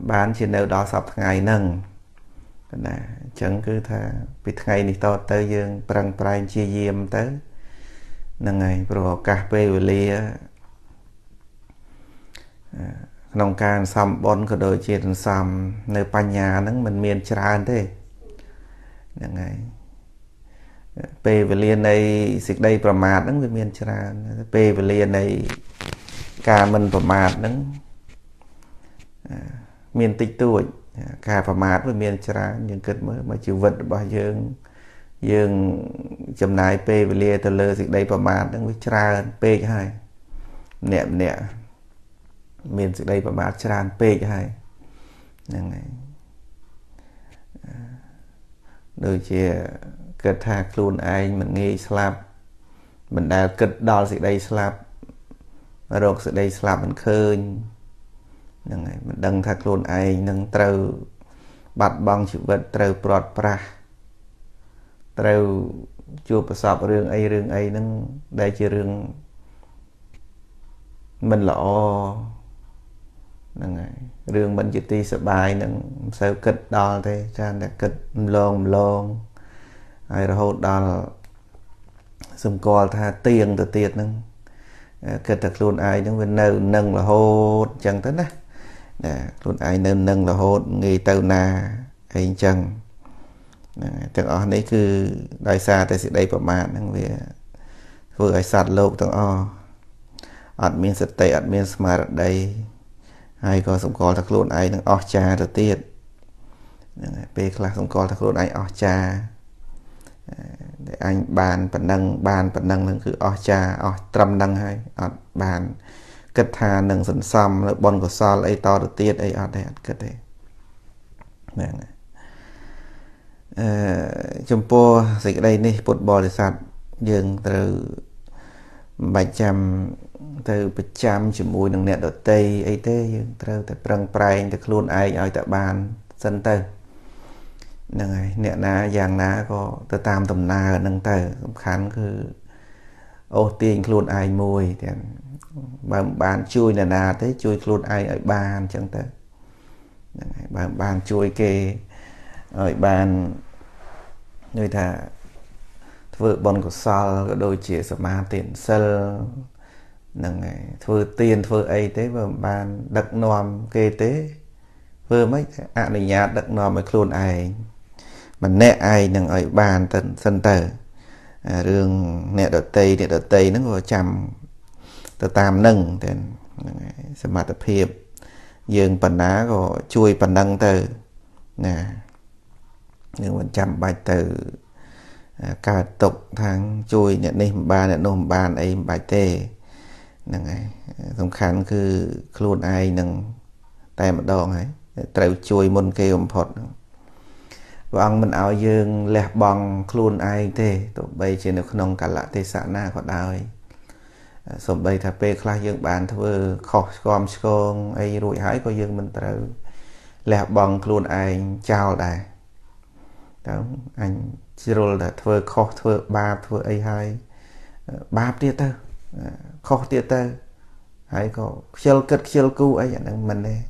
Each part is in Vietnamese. bán chỉ nếu đó sắp ngày nâng nè chẳng cứ thà vì ngày này to tới dương prang prang chia diêm tới nâng ngày pro cà phê về lia nông can xăm bón của đội chiến xăm nơi pan nhà nắng mình miền tràn thế nâng ngày về lia này xịt đây bầm mạt nắng mình miền tràn về lia này cả mình bầm mạt nắng miền tịch tuổi cả phẩm mát với miền trà những cơn mới chịu vật bao dương dương chấm nái p về lia từ lơ dịch đây phẩm mát đang với trà p hai nẹt nẹt miền dịch đây phẩm mát trà p hai này đôi chia cật thạc luôn ai mình nghe slap mình đã cật đo dịch đây slap rồi dịch đây slap mình khơi nâng này mình đăng thác luôn ai nâng trâu bạt băng chịu vật trâu bọt pra trâu chua bờ sọp rương ấy nâng đây chỉ rương mình lọ nâng này rương mình chỉ ti sợ bài nâng sao kịch đo thế cha đã kịch lon ai rồi đo xung co tha tiền từ tiền nâng kịch thật luôn ai nâng bên nâu nâng là hốt chẳng tính á luôn ai nên nâng là hốt người tàu na anh chăng thằng o đấy cứ đại xa tại sự đây của bạn đang về vừa ai sạt lộn thằng o admin sạch tay admin smart đây ai có sống có thật luôn ai đang o cha đầu tiên p là sống có thật luôn ai o cha để anh bàn bản năng là cứ o cha o trầm năng hay bàn kết thà nâng sẵn xăm bọn của xa lấy to được tiết ấy ở đây kết đấy chấm po dịch đây này bột bò để sạch dừng từ 700 từ 100 chỉ mùi nâng nẹt ở tây ấy thế dừng từ prang prang từ luôn ai ở tại bàn sân tơ nâng này nẹt ná giang ná có từ tam tầm na ở nâng tơ khán cứ ô tiền luôn ai mùi thì bạn chui là thế chui luôn ai ở bàn chẳng tới bạn chui kê ở bàn người ta thưa bọn của sao đôi chỉ sớm mà tiền sơ nâng này thưa tiền thưa ấy thế và bàn đặc nòm kê tế vừa mấy ạ này nhà đặc nòm mới luôn ai mình nẹ ai nâng ở bàn tận sân tờ rương nẹ đợt tây nó vào chằm tam nâng thì sẽ mặt tập hiệp dường bàn đá có chui bàn đăng từ nè nhưng mình chăm bài từ cả tục tháng chui nhận đi ba nhận nôm bàn ấy bài tê này thông khán cứ luôn ai nâng tay một đòn ấy trêu chui môn kêu một phật và ông mình áo dương lẹp bằng luôn ai tê tụi bây trên được nông cả lạ tê xã na có đào ấy sốm bây thà p khai dương bàn thưa khó gom con ai rụi hái coi dương mình tự lẹp bằng luôn ai chào đài đó anh chiro là thưa khó thưa ba thưa ai hai ba tia tơ khó tia tơ hãy có chiêu cất chiêu cu ấy dạng mình đây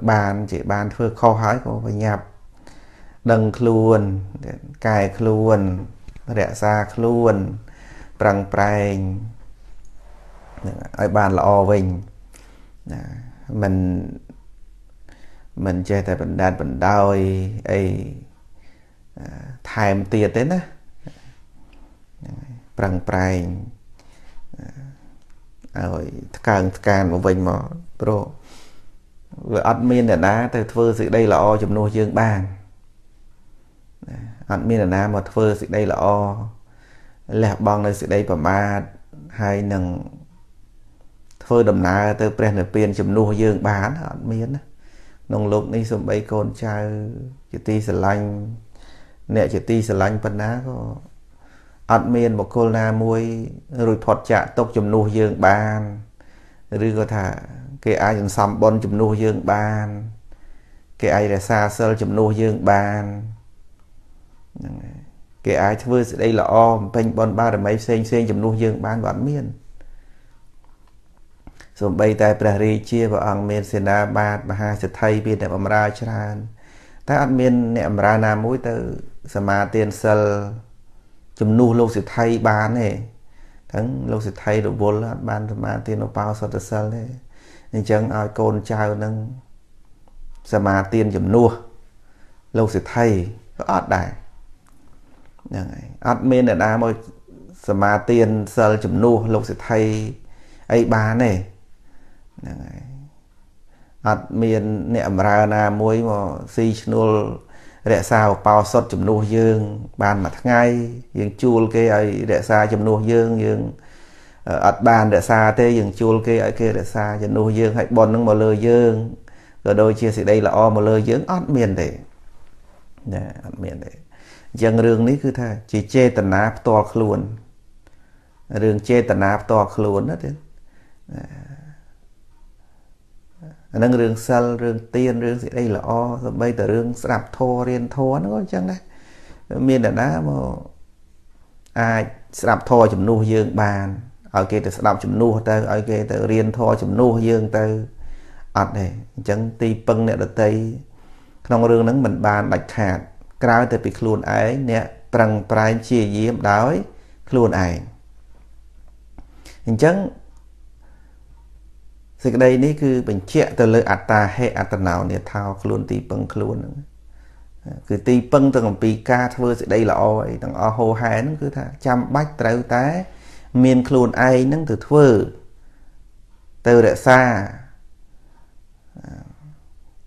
bàn chỉ bàn thưa khó hái có phải nhập đằng luôn cài luôn rẽ xa luôn prang prang ở bàn là o vinh mình chơi tại bình đan bình đau ấy thèm tiền đến á prang prang rồi càng một vinh mà pro vừa admin là ná từ thưa sự đây là o chùm nô dương bàn admin là ná mà thưa sự đây là o lẹp bằng nơi sự đây bà ma hai nâng phơi đầm ná tới bèn được tiền chấm nuôi dương bán ở miến nông lục đi xùm bay con trai chỉ ti sờ lanh nè chỉ ti sờ lanh phần ná có ăn miên một cô na muối rồi thọt chạ tốc chấm nuôi dương bán rồi có thả cái ai chấm sắm bon chấm nuôi dương bán cái ai là xa sơ chấm nuôi dương bán cái ai thưa sự đây là o bánh bon ba là mấy xanh chấm nuôi dương bán miên Sốm bay tai bờ rì chia và ăn miên sen đá bát và hai sệt thay biên đẹp ra chán. Ta ăn miên đẹp ra nam mũi từ sma tiền sờ chùm nu lâu sệt thay bán này. Thắng lâu sệt thay độ bồn là bán sma tiền nó bao sờ tới sờ này. Nên chẳng ai con trai nâng sma tiền chùm nu lâu sệt thay có ọt đại. Ọt miên đá môi sma tiền sờ chùm nu lâu sệt thay ấy bán này, ở miền nệm ra na muối mà si chul rẻ sao bao sót chấm nô dương bàn mặt ngay dương chul cái ấy rẻ sao chấm nô dương dương ở bàn rẻ sao thế dương chul cái ấy kia rẻ sao chấm nô dương hãy bòn nung mà lơ dương rồi đôi chia sẻ đây là o mà lơ dương ở miền đấy nè ở miền đấy dân rương ní cứ thế chỉ chê tận ná to khluôn rương chê tận ná to khluôn đó đấy năng rương sal rương tiên rương gì đây là o rồi bây giờ rương sạp thô riêng thô nó có chăng đấy miền là đá mà ai sạp thô chấm nu dương bàn ở kia từ sạp chấm nu từ ở kia từ riêng thô chấm nu dương từ ọt này chẳng ti pưng nè là tây trong rương nắng mình bàn bạch hạt cao từ bị khuôn ấy nè bằng prai chia diêm đói khuôn ấy chẳng sự đây ní cứ bình chẹt từ lưỡi atta hay atta nào nè thao khuôn ti pưng khuôn cứ ti pưng từ còn pi ca thưa sự đây là oi thằng o hô hái nó cứ chăm bách trâu té miền khuôn ai nó từ thưa từ để xa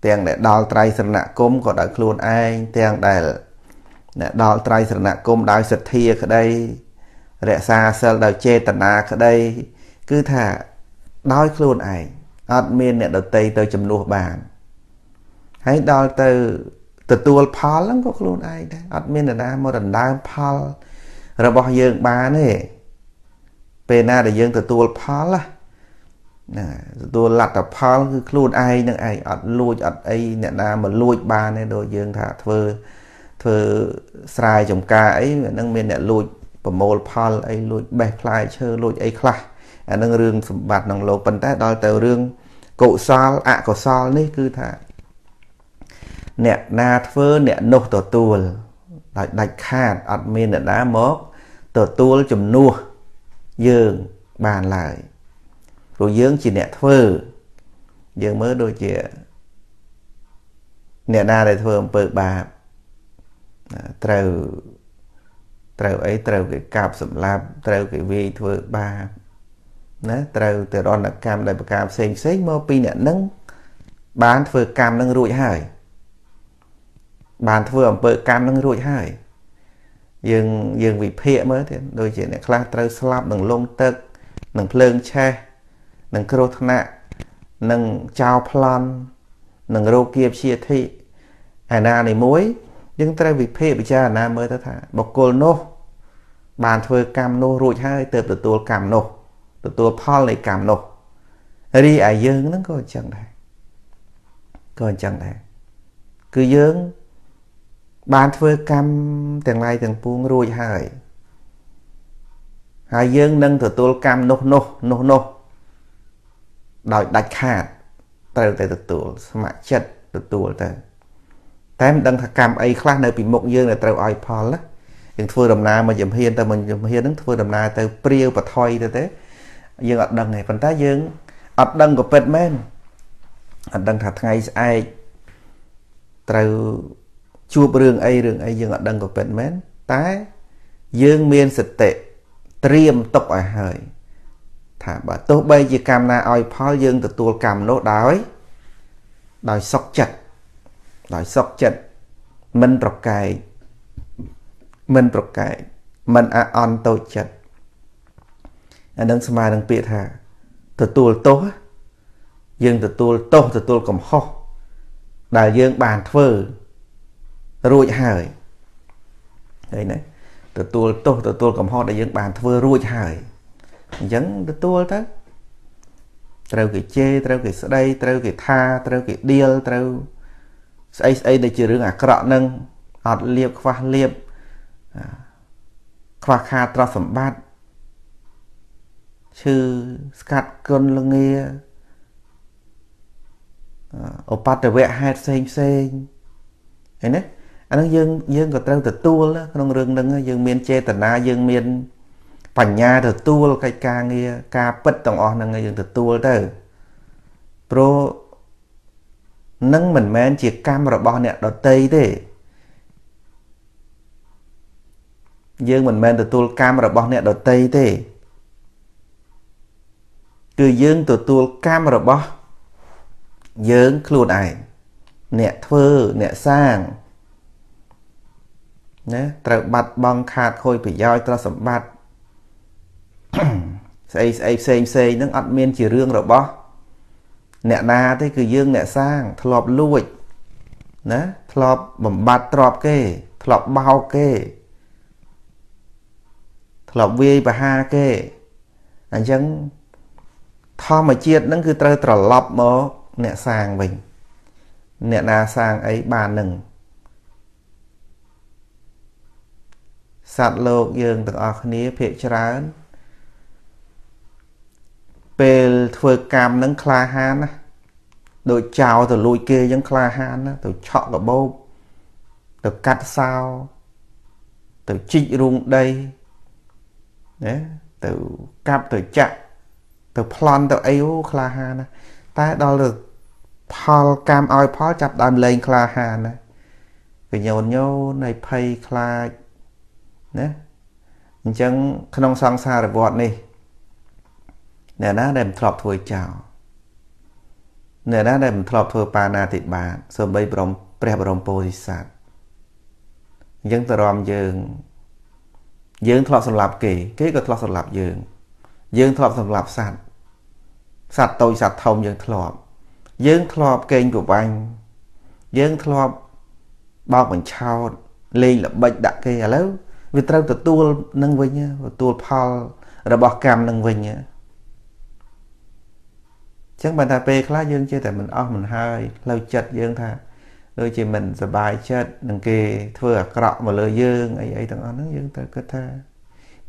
tiền để đào trai sơn nạ côm có đại khuôn ai tiền để đào trai sơn nạ côm đào sệt thia ở đây để xa sơn đào che tận nà ở đây cứ thả đói khuôn ảnh admin nè đầu tây tới chấm nô bàn hãy đòi từ từ tuột phal lắm có khuôn ảnh đấy admin là đa một lần đa phal rồi bỏ dương bán này pena để dương từ tuột phal là tuột lật từ phal cứ khuôn ảnh những ảnh ad lui ad ấy nè đa mà lui bàn này đôi dương thả thưa xài chồng ca ấy năng men nè lui promote phal ấy lui bè fly chơi lui ấy khai anh đang rương bạt nòng lô bẩn té đòi tờ rương cậu sao ạ cậu sao đấy cứ thả nẹt na phơ nẹt nô tờ tuol đại đại khát admin nẹt đá mốc tờ tuol chùm nua dương bàn lại rồi dương chỉ nẹt phơ dương mới đôi chị nẹt na để phơ bự bà trầu trầu ấy trầu cái cạp sầm lạp trầu cái vi phơ bà nó từ từ đó là cam đại bạc cam xanh xanh màu pin nè nâng bán vừa cam nâng rụi hải bán vừa bự cam nâng rụi hải dừng dừng vì phê mới thì đôi chuyện này class từ slab nâng lông tơ nâng phơn che nâng cột nè nâng chào plan nâng rô kia chia thị na này muối nhưng từ vì phê bây giờ na mới ta thả bọc cô nô bán vừa cam nô rụi hải từ từ tôi cam nô tụi Paul này cảm nộ đi à dương nó còn chẳng này cứ dương bán phơi cam từng lai từng buông rồi hài hài dương nâng tụi tôi cam nô nô nô nô đòi đặt hạt từ từ tụi mà chật tụi tôi từ tém đang thà cam ấy khác nơi bị mộng dương là từ ai Paul á nhưng phơi đầm na mà dầm hiên ta mình dầm hiên đứng phơi đầm na từ priêu và thoi từ thế dương ở đằng này phần tá dương ở đằng của pet men ở đằng thật ngày ai từ chua rừng ấy dương ở đằng của pet men tá dương miên sệt tệ triềm tộc ở hời thả bà tôi bây giờ cam na oi pháo dương từ tua cam nốt đói đòi sọc chặt mình bọc cài mình à on tôi chặt anh đang xem ai đang bị thả từ tuột tố dương từ tuột cầm ho đại dương bàn phơi ruồi hời đây này từ tuột cầm ho đại dương bàn phơi ruồi hời giống từ tuột đó treo cái chê treo cái sợi đây treo cái tha treo cái điêu treo ấy đây chỉ riêng à cọ nâng ọt liệp khoa kha trao sẩm bát chư cắt cơn lưng nghe ở bát tờ vẽ hai sen thế nè anh nói dương có trâu từ tua đó không rừng đừng dương miền che tận na dương miền phản nhà từ tua cái ca nghe ca bứt tòng on là người từ tua tới pro nâng mình men chỉ cam rồi bao nè đó tây thế dương mình men từ tua cam rồi bao nè đó tây thế cứ dương từ tua cam rồi bao dương khuôn ảnh nè thơ nè sang nè trở bạch băng khát khôi bị doi trở sầm bạch xây nâng ọt miên chỉ rương rồi bó nè na thế cứ dương nè sang thọp lùi nè thọp bẩm bạch thọp kê thọp bao kê thọp vi bà ha kê anh chẳng thọ mà chiết nâng cứ trở trở lọc mô nè sang mình nè na sang ấy bà nâng sát lô dương từng ọt ní phê trán bèl thưa cam nắng kha han á đội chào từ lùi kia vẫn kha han á từ chọn cả bố từ cắt sao từ trích rung đây đấy từ cáp từ chặt từ plan từ yêu kha han á ta đó là pal cam oi pal chặt đàn lên kha han á cái nhồn nhô này pay kha đấy chẳng không sang xa được vọt này nè đã đem thọp thôi chào nè đã đem thọp thôi pa na tịt bà sớm bây bồng bẹp bồng po di sản dân ta ròm dương thọp sầm lạp kì cái cái thọp sầm lạp dương thọp sầm lạp sạt sạt tôi sạt thông dương thọp kênh của bành dương thọp bao mình chào lên là bệnh đặc kì à lâu vì tao tự tua nâng vinh nhá tua paul rồi bỏ cam nâng vinh nhá chẳng bàn ta bê khá dương chứ tại mình ốc mình hơi lâu chật dương thà đôi chị mình sẽ bài chật đừng kì thưa à cọ mà lời dương ấy ấy thằng ớt nó dương ta cứ tha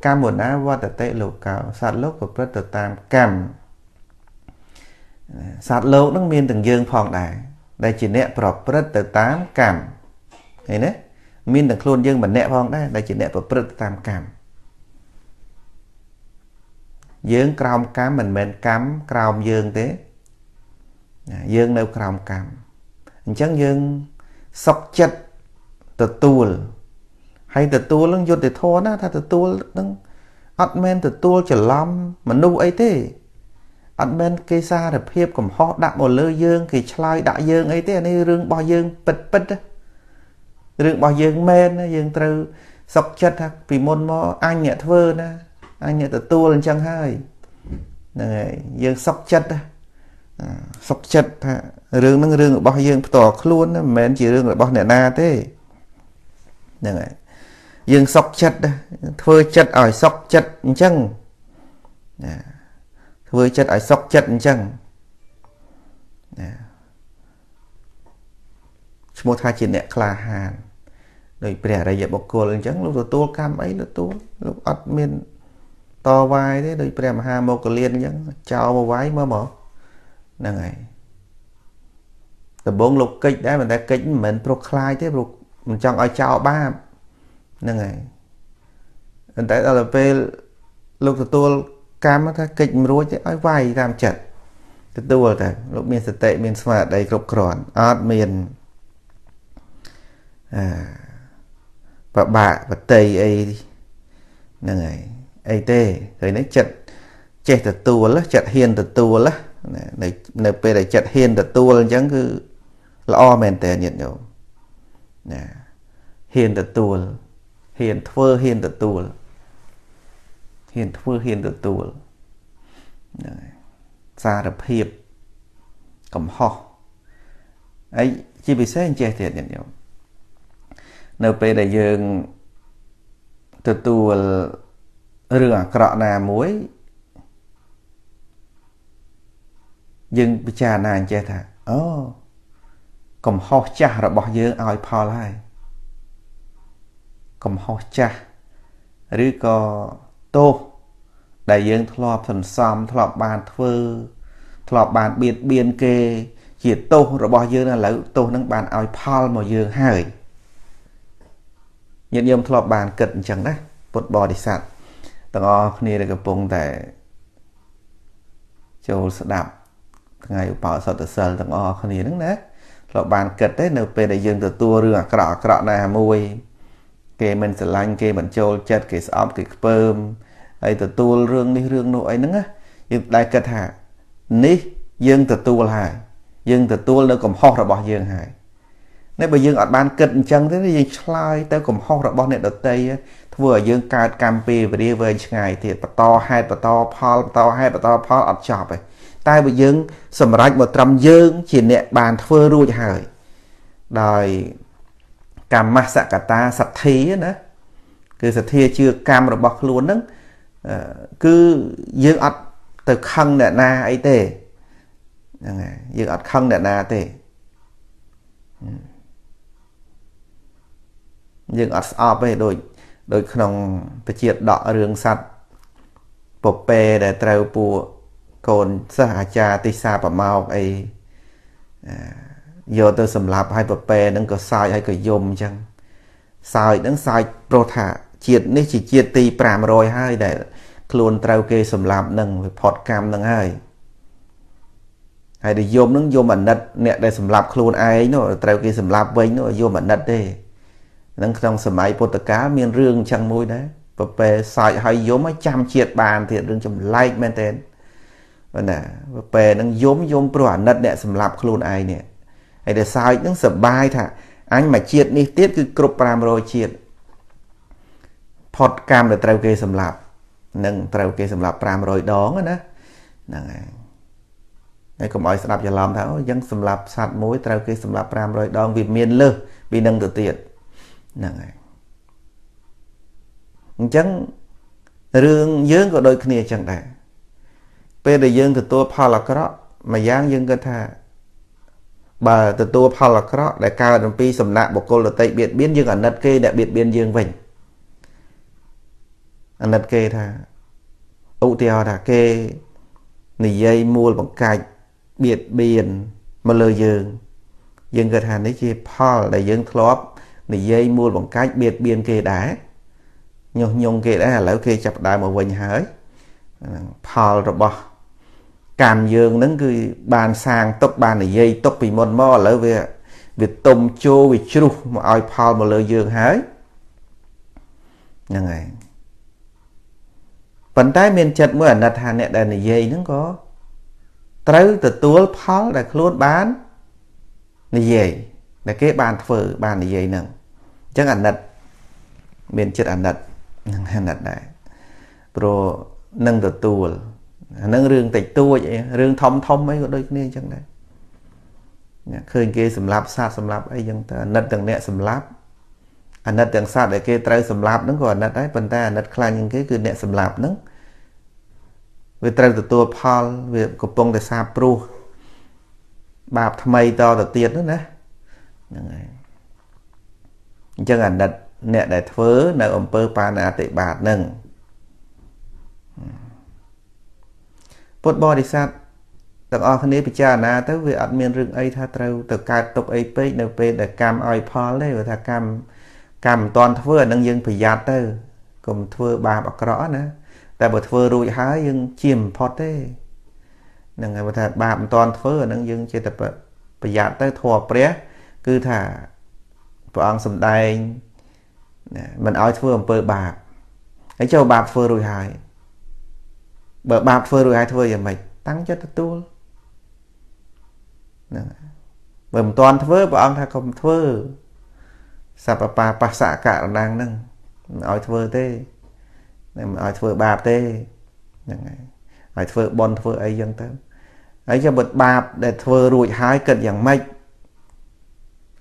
cam một áo qua ta tệ lục cào sạt lốc của rất tự tam cam sạt lốc nó miên từng dương phòng đại đây chỉ nẹ bọc rất tự tám cam thế đấy miên từng khuôn dương mà nẹ phòng đấy đây chỉ nẹ bọc rất tự tam cam dương crom cam mình men cắm crom dương thế dương đâu crom cam chẳng dương sọc chất từ tua hay từ tua lưng dột để thô na tha từ tua lưng ăn men từ tua trở lom mà nu ấy thế ăn men cây xa để phep cầm họ đạp một lơ dương thì choi đã dương ấy thế này rương bao dương bật bật rương bao dương men dương từ sọc chất vì môn mò anh nhẹ thơ na anh nhớ từ tua lên chân hơi này dương sóc chất rương nó rương bao dương tỏ luôn mến chỉ rương là bao nè na thế này dương sóc chất thưa chất ở sóc chất chân thưa chất ở sóc chất chân một hai chuyện nè là hàn rồi bẻ ra dẹp bọc cua lên chân lúc rồi tua cam ấy là tua lúc ọt miên to vai thế đôi bèm ha một cái liên nhẫn chào một vái mơ mỏ là ngày từ bốn lục kịch đấy mình đã kịch mình pro khai thế lục mình chọn ở chào ba là ngày hiện tại là về lục từ tua cam nó kịch mình rối chứ ở vai làm chật từ tua này lục miền sệt tệ miền sạt đầy cục cỏn át miền và bạ và tây ấy là ngày ấy tê rồi nó chật chẹt từ tua lá chật hiền từ tua lá này này về để chật hiền từ tua chẳng cứ lo mền tè nhiệt nhổ nè hiền từ tua hiền thưa hiền từ tua hiền thưa hiền từ tua xa đập hiệp cầm ho ấy chỉ bị xét anh che thiệt nhiệt nhổ này về để dừng từ tua rửa cọ nà muối dừng trà nà che thà ô cầm ho cha rồi bỏ dơ ao pha lại cầm ho cha rứa co tô đại dương thọp thần xóm thọp bàn thơ thọp bàn biệt biên kê chỉ tô rồi bỏ dưa là lấy tô nắng bàn ao pal màu dưa hai nhận nhôm thọ bàn cật chẳng đấy bột bò đi sạt tao này là cái bông để châu đạp ngày bảo sợ tự sờ tao này đứng đấy thọ bàn cật đấy nửa về để dừng từ tua rửa cọ này môi kề mình sẽ lanh kề mình châu chật kề sọp kề bơm ấy từ tua rương đi rương nội nứng á nhưng đại cật hả ní dừng từ tua lại dương từ tua nó cầm ho rồi bỏ dương hại nếu mà dương ở ban cận chân thế thì slide tới cầm ho rồi bỏ này đầu tây vừa dương cài cam pì và đi về ngày thì to pal to pal ở chọp này tai bị dương sầm rách một trăm dương chỉ nẹt bàn phơi ruồi hại đời cam ma sạ cả ta sạch thí nữa cứ sạch thí chưa cam rồi bọc luôn đó cứ dương ở từ khăn nè na ấy tề dương ắt khăn để na thế dương ắt áp ấy đôi khung tự triệt đọ rương sắt bột bè để treo bùa cồn sa cha tây sa bả mau ấy vô tôi sầm lạp hay bột bè nâng có sai hay có yôm chăng sai nâng sai pro thả triệt nấy chỉ triệt tì pram rồi hay để luôn treo kê sầm lạp nâng với phật cam nâng hay hay để yôm nó yôm ảnh nết nè để sầm lạp khôn ai nó treo kia sầm lạp vây nó yôm ảnh nết đây nâng trong sầm máy Potaka miền rương chẳng môi đấy và về sài hay yôm ấy chăm triệt bàn thì đừng chầm like men tên và nè về nâng yôm pro ảnh nết nè sầm lạp khôn ai nè hay để sài nâng sầm bay thà anh mà triệt đi tiết cứ cột pram rồi triệt podcast để treo kia sầm lạp nâng treo kia sầm lạp pram rồi đón á nè này cũng mọi sạp giờ làm tháo dân sầm lạp sạt mối trao kia sầm lạp ram rồi đòn vì miền lơ vì nâng tự tiện nè chẳng riêng dương của đôi kia chẳng đại bây giờ dương từ tua pha lạc đó mà giang dương cơ thà bà từ tua pha lạc đó đại ca đồng pi sầm nạp một cô là tây biệt biến dương ở nật kê đại biệt biến dương vĩnh ở nật kê thà ụ tiêu thà kê này dây mua bằng cạch biệt biển mà lời dương gật hàn đấy chi Paul là dương thóp này dây mua bằng cạch biệt biển kề đá nhung kề đá là ok chập đại một mình hỡi Paul rồi bỏ cam dương nắng cứ bàn sang tóc bàn này dây tóc bị mòn mò lỡ về việc tôm chô việc chua mà ai Paul mà lời dương hỡi như này phần tay miền chật mới ở nạt hà nẹt đàn này dây nó có tới từ tua pháo để luôn bán này dây để cái bàn phở bàn này dây nằng chắc ảnh nạt miền chật ảnh nạt nạt đại pro nâng từ tua nâng riêng tịch tua vậy riêng thông mấy đôi kia chẳng đấy khơi kia sầm láp sát sầm láp ấy chẳng ta nạt từng nẹt sầm láp anh nết đằng sau để kê treo sầm lạp nó còn nết đấy phần ta nết khai những cái cứ nẹt sầm lạp nó về treo từ tua Paul về cột bông từ xa pru bạp tham mây to từ tiệt nữa nè chẳng ảnh nết nẹt để phớ nợ ông pơ pan à tệ bạt nâng bột bò đi sát từ ở khné bị cha na tới về ăn miên rừng ấy tha treo từ cài tục ấy pe nợ pe để cam oi Paul đấy và tha cam cảm toàn thưa nâng dương phải giặt tới cùng thưa bà bạc rõ nữa tại bởi thưa rụi hái dương chìm phọt thế nâng ngày mà bà toàn thưa nâng dương chế tập phải giặt tới thua pré cứ thả vào ăn sầm đai mình áo thưa bờ bà ấy cho bà thưa rụi hái bờ bà thưa rụi hái thưa giờ mày tăng cho tôi bởi toàn thưa bà ăn thà cùng thưa sắp bà bà xạ cả đang nâng nói thơ tê nói thơ bạp tê nói thơ bon thơ ấy dân tớ ấy cho bật bạp để thơ rụi hái cận dàng mạch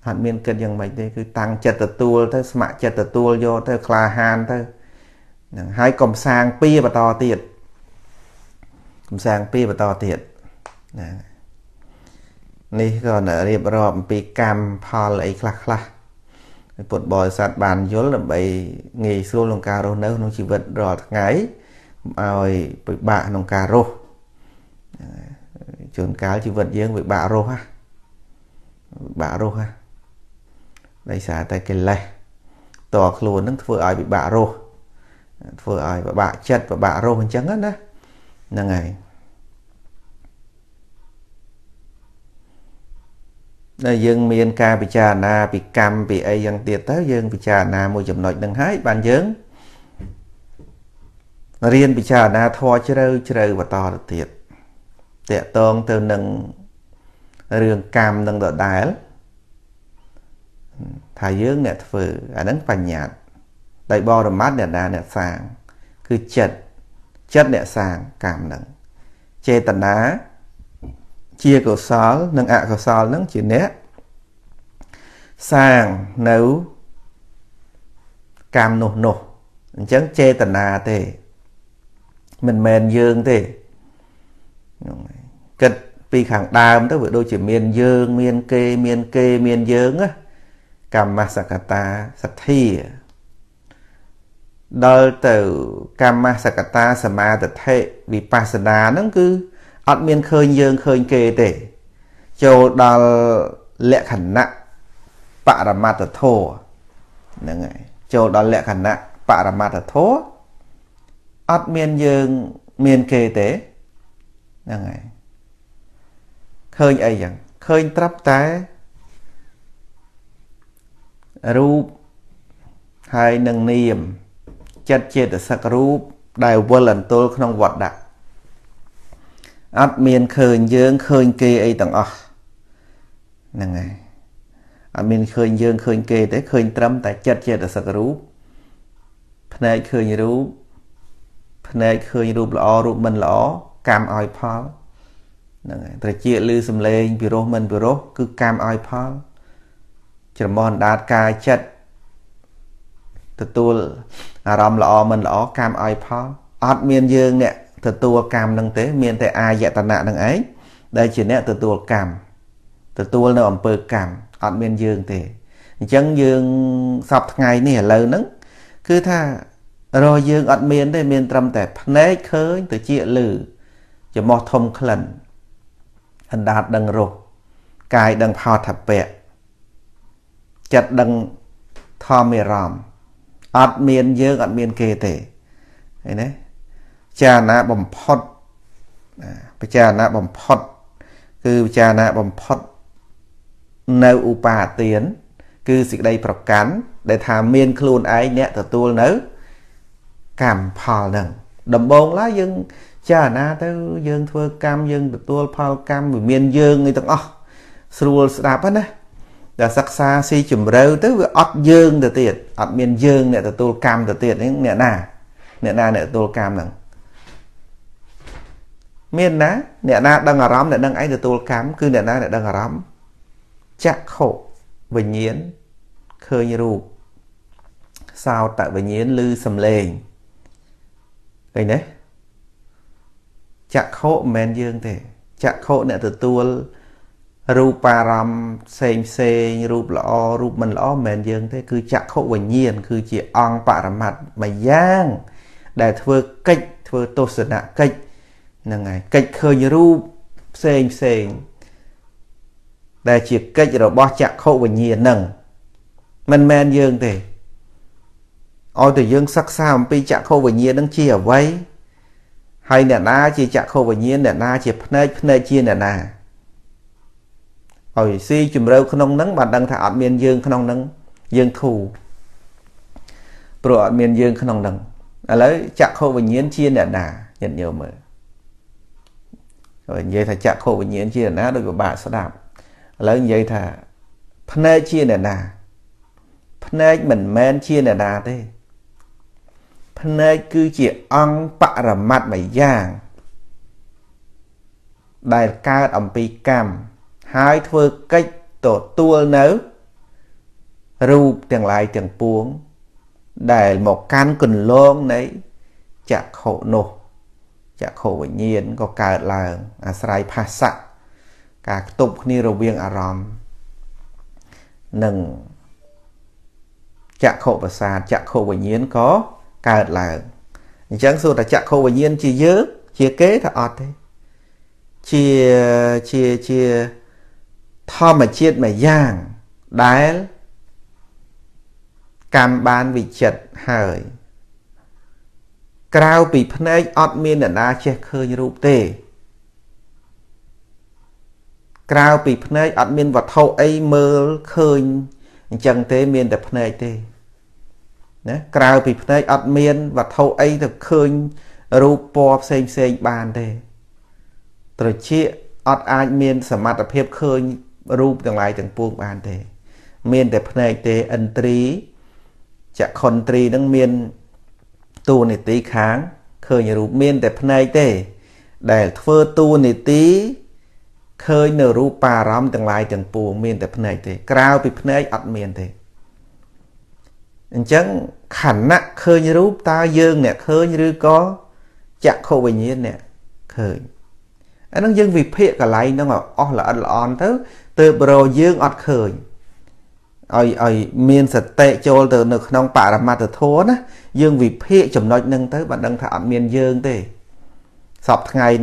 hẳn miên cận dàng mạch tê cứ tăng chật tờ tuol tớ mạ chật tờ tuol vô tớ khla hàn tớ hái cầm sang pia và to tiệt cầm sang pia và to tiệt này còn ở riêng rộm pia cam pha lấy khla khla bột bò sạt bàn dốt là bày nghề xưa lòng cà rô nấu nó chỉ vật rõ ngái rồi bạ lòng cà rô chốn cá chỉ vật riêng với bạ rô ha bạ rô ha đây xả tay cái lệ tỏ luôn nâng vừa ai bị bạ rô vừa ai và bạ chật và bạ rô hình trắng hết đó năng ngày đây dương miền ca bị trà na bị cam bị ai dân tiệt tới dương bị trà na môi chậm nội đằng hái bàn dướng riêng bị trà na thoa chơi và to là tiệt tệ tôn từ nâng riêng cam nâng đọt đá thầy dương nè vừa anh nâng phản nhạt đại bo đầm mát nè đà nè sàng cứ chất nè sàng cam nâng chê tần đá chia cầu sói nâng ạ cầu sói nâng chỉ nét sang nấu cam nổ chẳng chê tần à thì mình mền dương thì kịch vì khẳng đam tới vừa đôi chỉ miền dương miền kê miền dương á cam masakata sát thi đôi từ cam masakata sama tật hệ vì pasana nâng cứ ắt miên khơi dương khơi kê để cho đào lệ khẩn nặng paramata thô nè ngài cho đào lệ khẩn nặng paramata thô ắt miên dương miên kê tế nè ngài khơi ai vậy khơi trấp té rúp hai nâng niềm chất chết ở sắc rúp đại vô lần tôi không vọt đặt ắt miên khơi dương khơi kê ấy tặng ọ nè ngài ắt miên khơi dương khơi kê thế khơi trâm tại chật chật ở sạc rúp này khơi rúp này khơi rúp lọ rúp mình lọ cam oi phal nè ngài tại chia lư xâm lên biro mình biro cứ cam oi phal chỉ mòn đạt ca chật từ tu ram lọ mình lọ cam oi phal ắt miên dương nè từ tua cam năng tế miền tây ai dạ tàn nạn năng ấy đây chỉ nè từ tua cam từ tua nó ẩm bờ cam ở miền dương thì chân dương sập ngày nè lâu nắng cứ tha rồi dương ở miền đây miền trầm tẻ nấy khơi từ chia lử chỉ một thùng khẩn hình đạt đằng rồ cài đằng phò thập bẹ chặt đằng thò mì ròm ở miền dương ở miền kề tề đấy nè cha na bầm phật, cha na bầm phật, cứ cha na bầm phật, nấu upa tiến, cứ sự đây bậc cán để tham miên khôn ái nhẹ từ tu nấu cảm phò nằng đầm bồn lá dương cha na tới dương thưa cam dương từ tu phò cam về miên dương người ta ó, sưu đạp hết đấy, đã sắc xa si chìm rêu tới với ót dương từ tiệt, ót miên dương nhẹ từ tu cam từ tiệt những nhẹ na nhẹ tu cam nằng miền ná nè na đang ở rắm nè đang ấy được tu cám cứ nè na nè đang ở rắm chắc khổ về nhiến khơi như rù sao tại về nhiến lư sầm lềnh vậy đấy chắc khổ men dương thế chắc khổ nè từ tu ruparam xem xe rup lọ rup mình lọ men dương thế cứ chắc khổ về nhiến cứ chỉ on paramat mà giang để thưa cách thưa tu sửa nạ cách năng ngày cách khơi như rúp xèn đây chỉ cách rồi bỏ chặt khâu và nhiệt nâng mình men dương thì ôi từ dương sắc sao mà pi chặt khâu và nhiệt đang chia ở vây hay nè na chỉ chặt khâu và nhiệt nè na chỉ nơi chia nè na ôi si chùm râu không nắng bạn đang thả miền dương không nắng dương thù rồi miền dương không nắng lấy chặt khâu và nhiệt chia nè na nhận nhiều mà rồi vậy thà chặt khô với nhiễn chia nè đôi của bà sẽ đạp lấy vậy thà pne chia nè nà pne mình men chia nè nà thế pne cứ chỉ ăn bạ rà mặt mày giang đại ca ẩm pi cam hai thưa cách tổ tua nấu ru tiền lại tiền puống đại một can cần lon đấy chặt khổ nổ chả khổ với nhiên có cả là sài pha sạ cả tục ni rô biên aram nâng chả khổ và xa chả khổ với nhiên có cả là chẳng số là chả khổ với nhiên chỉ dớ chia kế thật ọt đấy chia ធម្មជាតិមួយយ៉ាងដែលកម្មបានវិចិត្រហើយក្រៅពីភ្នែកអត់មាន អត់អាចមានសមត្ថភាពឃើញរូបទាំងឡាយទាំងពួងបានទេ อันนั้นយើងវិភាគកន្លែងហ្នឹងអស់ល្អអត់ល្អទៅ បាទអត់ខ្លួនដូច្នេះចាំបាច់ធ្វើបុណ្យធ្វើអ្វីទៀតបាទសាធុសំណួរល្អហ្នឹងសំណួរនោះធ្លាប់មានគេសួរច្រើនហ្នឹងអត់មានខ្លួនយើងក្នុង ឃើញនៅធម៌ទាំងឡាយទាំងពួងមិនមែនយើងទៅបានបើអត់មានបុណ្យទេមិនអាចឃើញធម៌ទាំងឡាយទាំងពួងមិនមែនខ្លួនបានទេអត់មានបុណ្យណាអត់មានសេចក្ដីល្អអត់មានបុណ្យស្ដាប់ធម៌អត់មានបុណ្យធ្វើទានរក្សាសិលចម្រើនអប់រមចិត្តទេអត់អាចឃើញអនត្តាធម៌បានទេហ្នឹងហើយ ឃើញថាមិន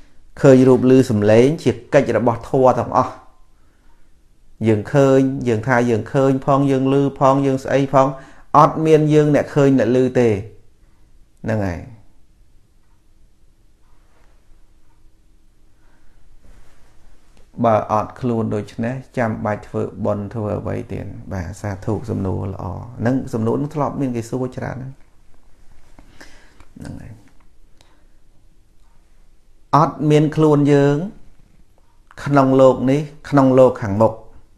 មែនខ្លួនហ្នឹង គឺអត់មានគិតថាតែមិនមែនរបស់ខ្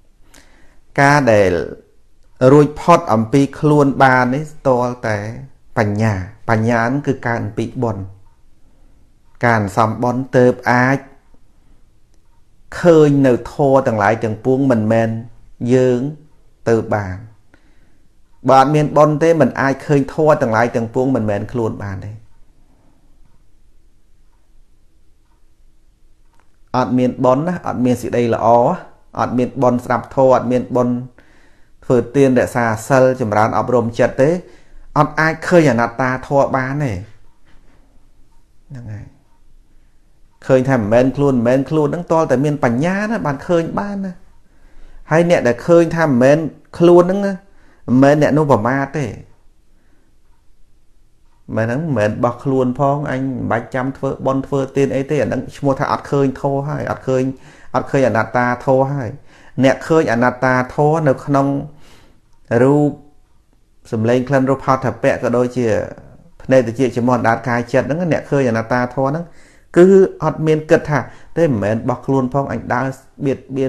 លួនផងអញដើរស្បៀតបៀ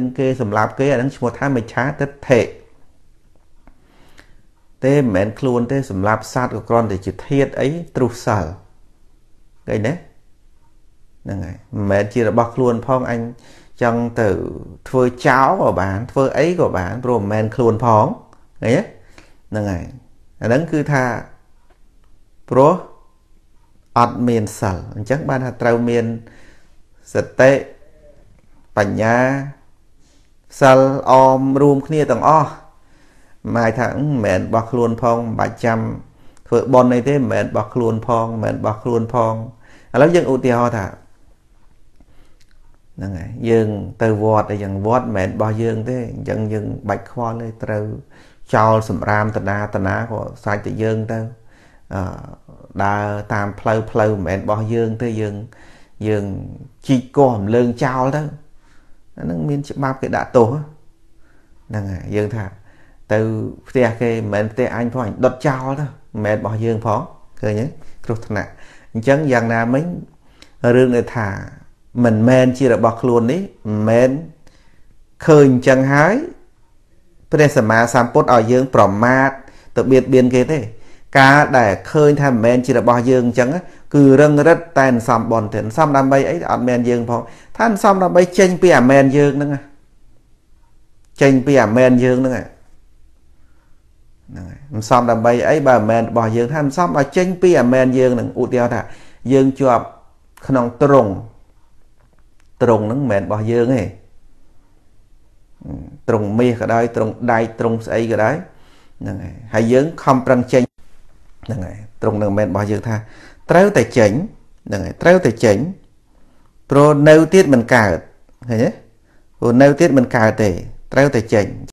នគេសម្លាប់គេអាហ្នឹងឈ្មោះថាមិច្ឆាទិដ្ឋិទេមិនមែនខ្លួនទេសម្លាប់សត្វក៏គ្រាន់តែជាធាតុអីទ្រុសសិលឃើញទេហ្នឹងហើយមិនមែនជារបស់ខ្លួនផងអញចង់ទៅធ្វើចោលក៏បានធ្វើអីក៏បានព្រោះមិនមែនខ្លួនផងអីណាហ្នឹងគឺថាព្រោះ អត់មានសិលអញ្ចឹងបានថាត្រូវមានសតិបញ្ញាសិលអមរួមគ្នាទាំងអស់មិនថាមិនមែនរបស់ខ្លួនផងបាច់ចាំធ្វើបន់អីទេមិនមែនរបស់ខ្លួនផងមិនមែនរបស់ខ្លួនផងឥឡូវយើងឧទាហរណ៍ថាហ្នឹងហើយយើងទៅវត្តតែយ៉ាងវត្តមិនមែនរបស់យើងទេអញ្ចឹងយើងបាច់ខ្វល់ទេត្រូវចោលសម្រាមតណ្ហាតណ្ហាក៏សាច់តែយើងទៅ ដើរតាមផ្លូវផ្លូវមិនមែនរបស់យើងទេយើងជីកក៏មិនលឹងចោលទៅមិនមែនរបស់យើងផងឃើញទេគ្រោះថ្នាក់អញ្ចឹងយ៉ាងណាមិញរឿងដែលថាមិនមែនជារបស់ខ្លួននេះមិនមែនឃើញចឹងហើយព្រះសម្មាសម្ពុទ្ធឲ្យយើងប្រមាថទៅបៀតបៀនគេទេ ការដែលឃើញថាមិនមែនជារបស់យើងអញ្ចឹងគឺរឹងរិតតែនសំដើម្បីអីអត់មានយើងផងថានសំដើម្បីចេញពីអាមែនយើងហ្នឹងណាចេញពីអាមែនយើងហ្នឹងឯងហ្នឹងឯងមិនសំដើម្បីអីបើមិនមែនរបស់យើងថាមិនសំឲ្យចេញពីអាមែនយើងហ្នឹងឧទាហរណ៍ថាយើងជាប់ក្នុងត្រង់ត្រង់ហ្នឹងមិនមែនរបស់យើងទេហ្នឹងហើយហើយយើងខំប្រឹងចេញ ហ្នឹងហើយត្រង់នឹងមិនរបស់យើងថាត្រូវតែចេញហ្នឹងហើយត្រូវតែចេញព្រោះនៅទៀតមិនកើតឃើញទេ Còn nếu tiết mình cao thì treo tài chỉnh